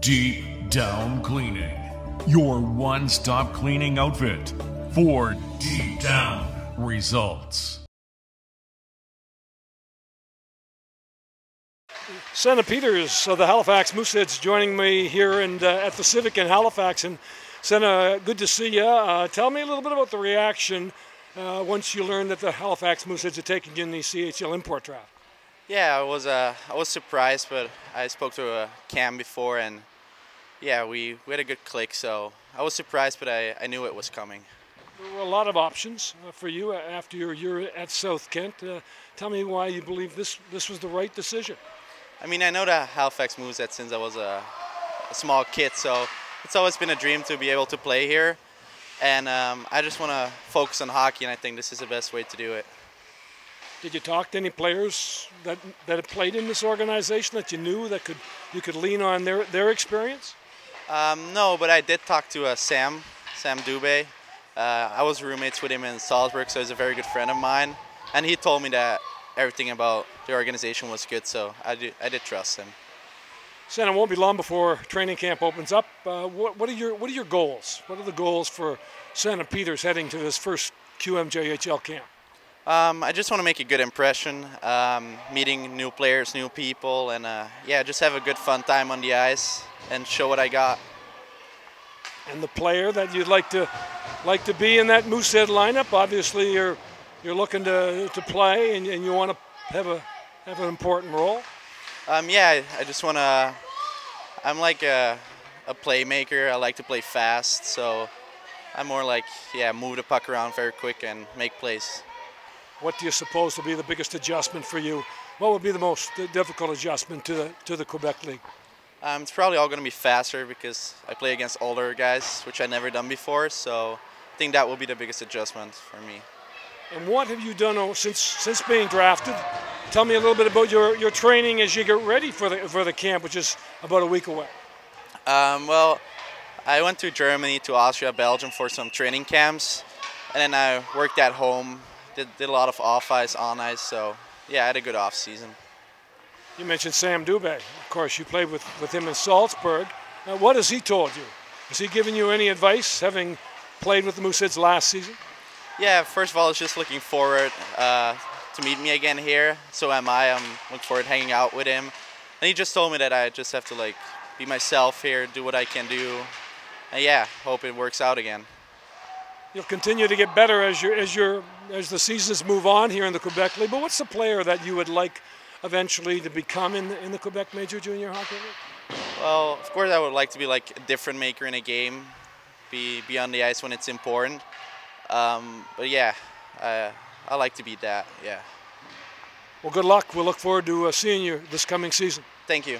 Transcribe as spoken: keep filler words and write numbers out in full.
Deep Down Cleaning, your one-stop cleaning outfit for deep down results. Senna Peters of the Halifax Mooseheads joining me here and uh, at the Civic in Halifax. And Senna, good to see you. Uh, tell me a little bit about the reaction uh, once you learned that the Halifax Mooseheads are taking in the C H L import draft. Yeah, I was uh, I was surprised, but I spoke to uh, Cam before, and yeah, we, we had a good click. So I was surprised, but I, I knew it was coming. There were a lot of options uh, for you after your year at South Kent. Uh, tell me why you believe this this was the right decision. I mean, I know that Halifax Mooseheads since I was a, a small kid, so it's always been a dream to be able to play here, and um, I just want to focus on hockey, and I think this is the best way to do it. Did you talk to any players that that have played in this organization that you knew that could you could lean on their their experience? Um, no, but I did talk to uh, Sam Sam Dubé. Uh, I was roommates with him in Salzburg, so he's a very good friend of mine, and he told me that everything about the organization was good, so I do I did trust him. Senna, it won't be long before training camp opens up. Uh, what, what are your what are your goals? What are the goals for Senna Peters heading to this first Q M J H L camp? Um, I just want to make a good impression, um, meeting new players, new people, and uh, yeah, just have a good fun time on the ice and show what I got. And the player that you'd like to like to be in that Moosehead lineup, obviously you're you're looking to to play, and, and you want to have a have an important role. Um, yeah, I just want to. I'm like a, a playmaker. I like to play fast, so I'm more like yeah, move the puck around very quick and make plays. What do you suppose will be the biggest adjustment for you? What would be the most difficult adjustment to the, to the Quebec League? Um, it's probably all going to be faster because I play against older guys, which I've never done before. So I think that will be the biggest adjustment for me. And what have you done since since being drafted? Tell me a little bit about your, your training as you get ready for the for the camp, which is about a week away. Um, well, I went to Germany, to Austria, Belgium for some training camps, and then I worked at home. Did, did a lot of off-ice, on-ice, so yeah, I had a good off-season. You mentioned Sam Dubé. Of course, you played with, with him in Salzburg. Uh, what has he told you? Has he given you any advice, having played with the Mooseheads last season? Yeah, first of all, I was just looking forward uh, to meet me again here. So am I. I'm looking forward to hanging out with him. And he just told me that I just have to like be myself here, do what I can do. And yeah, hope it works out again. You'll continue to get better as your as your as the seasons move on here in the Quebec League. But what's the player that you would like eventually to become in the, in the Quebec Major Junior Hockey League? Well, of course, I would like to be like a different maker in a game, be be on the ice when it's important. Um, but yeah, I I like to be that. Yeah. Well, good luck. We'll look forward to uh, seeing you this coming season. Thank you.